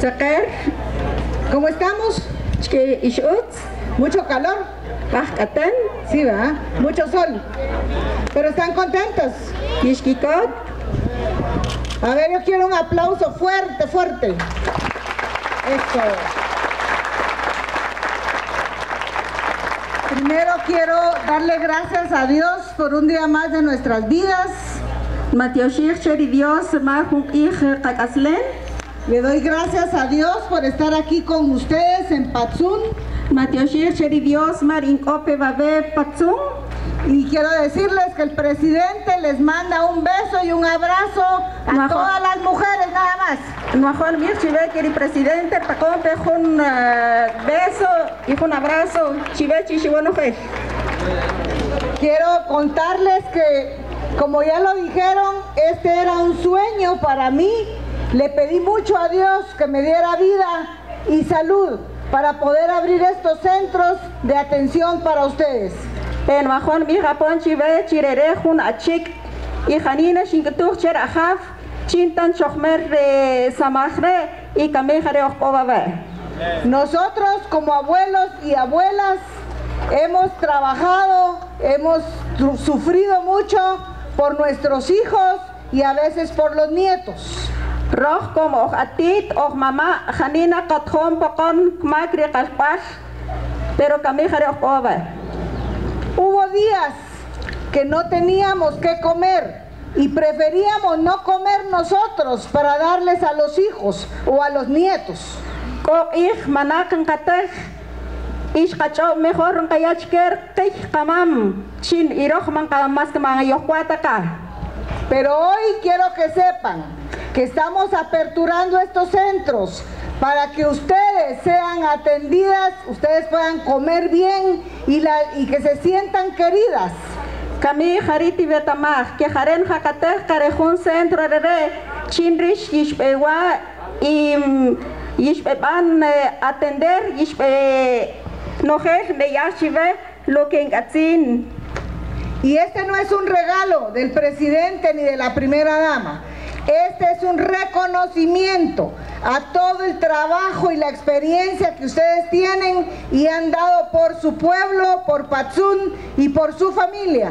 Sacar, ¿cómo estamos? Mucho calor, Pajcatán, sí, ¿verdad? Mucho sol, pero están contentos. A ver, yo quiero un aplauso fuerte, fuerte. Esto. Primero quiero darle gracias a Dios por un día más de nuestras vidas. Le doy gracias a Dios por estar aquí con ustedes en Patzún. Y quiero decirles que el presidente les manda un beso y un abrazo a todas las mujeres, nada más. El presidente un beso y un abrazo. Quiero contarles que, como ya lo dijeron, este era un sueño para mí. Le pedí mucho a Dios que me diera vida y salud para poder abrir estos centros de atención para ustedes. Nosotros, como abuelos y abuelas, hemos trabajado, hemos sufrido mucho por nuestros hijos y a veces por los nietos. Hubo días que no teníamos que comer y preferíamos no comer nosotros para darles a los hijos o a los nietos. Pero hoy quiero que sepan que estamos aperturando estos centros para que ustedes sean atendidas, ustedes puedan comer bien y que se sientan queridas. Y este no es un regalo del presidente ni de la primera dama. Este es un reconocimiento a todo el trabajo y la experiencia que ustedes tienen y han dado por su pueblo, por Patzún y por su familia.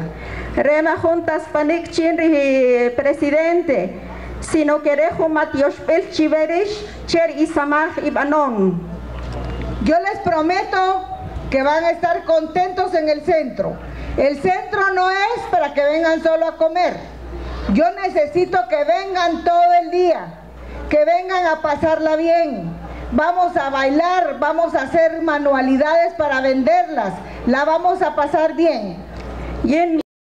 Rema juntas panik chinri presidente, sino que rejo matiospel chiverish cher isamaj ibanon. Yo les prometo que van a estar contentos en el centro. El centro no es para que vengan solo a comer. Yo necesito que vengan todo el día, que vengan a pasarla bien. Vamos a bailar, vamos a hacer manualidades para venderlas, la vamos a pasar bien.